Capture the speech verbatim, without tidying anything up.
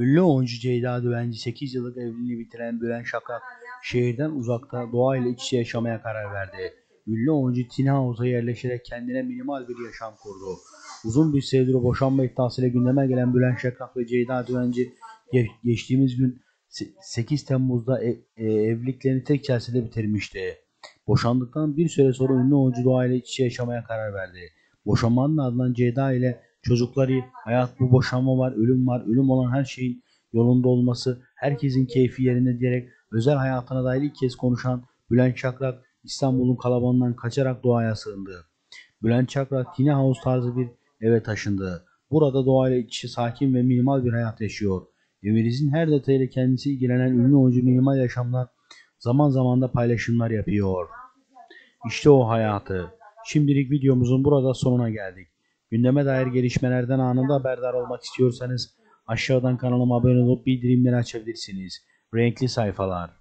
Ünlü oyuncu Ceyda Düvenci sekiz yıllık evliliği bitiren Bülent Şakak şehirden uzakta doğayla iç içe yaşamaya karar verdi. Ünlü oyuncu Tina Havuz'a yerleşerek kendine minimal bir yaşam kurdu. Uzun bir süredir boşanma iddiasıyla gündeme gelen Bülent Şakak ve Ceyda Düvenci geçtiğimiz gün sekiz Temmuz'da ev, evliliklerini tek celsede bitirmişti. Boşandıktan bir süre sonra ünlü oyuncu doğayla iç içe yaşamaya karar verdi. Boşanmanın ardından Ceyda ile çocukları, hayat bu, boşanma var, ölüm var, ölüm olan her şeyin yolunda olması, herkesin keyfi yerinde diyerek özel hayatına dair ilk kez konuşan Bülent Şakak, İstanbul'un kalabalığından kaçarak doğaya sığındı. Bülent Şakak, Tina Havuz tarzı bir eve taşındı. Burada doğayla iç içe sakin ve minimal bir hayat yaşıyor. Evinizin her detayıyla kendisi ilgilenen ünlü oyuncu minimal yaşamlar zaman zaman da paylaşımlar yapıyor. İşte o hayatı. Şimdilik videomuzun burada sonuna geldik. Gündeme dair gelişmelerden anında haberdar olmak istiyorsanız aşağıdan kanalıma abone olup bildirimleri açabilirsiniz. Renkli Sayfalar.